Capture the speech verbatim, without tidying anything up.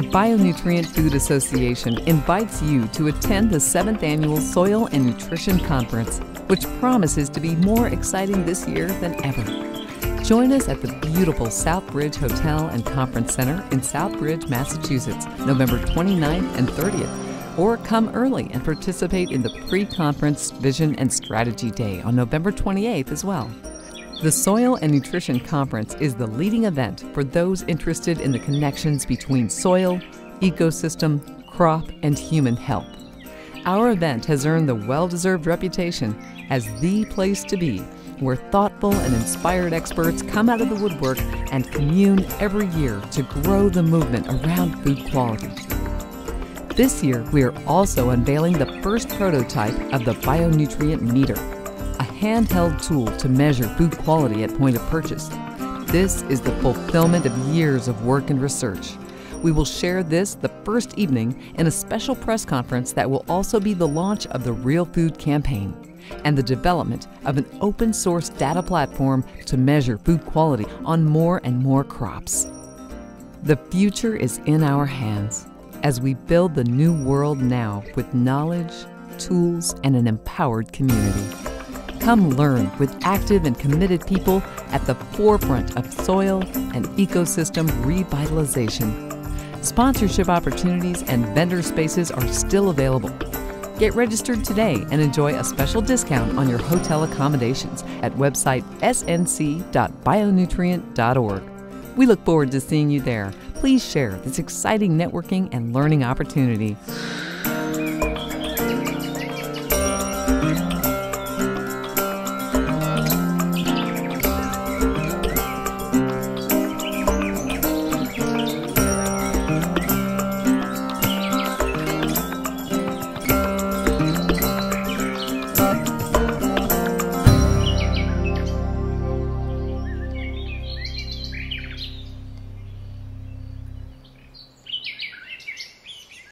the Bionutrient Food Association invites you to attend the seventh Annual Soil and Nutrition Conference, which promises to be more exciting this year than ever. Join us at the beautiful Southbridge Hotel and Conference Center in Southbridge, Massachusetts, November twenty-ninth and thirtieth. Or come early and participate in the pre-conference Vision and Strategy Day on November twenty-eighth as well. The Soil and Nutrition Conference is the leading event for those interested in the connections between soil, ecosystem, crop, and human health. Our event has earned the well-deserved reputation as the place to be, where thoughtful and inspired experts come out of the woodwork and commune every year to grow the movement around food quality. This year, we are also unveiling the first prototype of the Bionutrient Meter, a handheld tool to measure food quality at point of purchase. This is the fulfillment of years of work and research. We will share this the first evening in a special press conference that will also be the launch of the Real Food Campaign and the development of an open source data platform to measure food quality on more and more crops. The future is in our hands, as we build the new world now with knowledge, tools, and an empowered community. Come learn with active and committed people at the forefront of soil and ecosystem revitalization. Sponsorship opportunities and vendor spaces are still available. Get registered today and enjoy a special discount on your hotel accommodations at website S N C dot bionutrient dot org. We look forward to seeing you there. Please share this exciting networking and learning opportunity.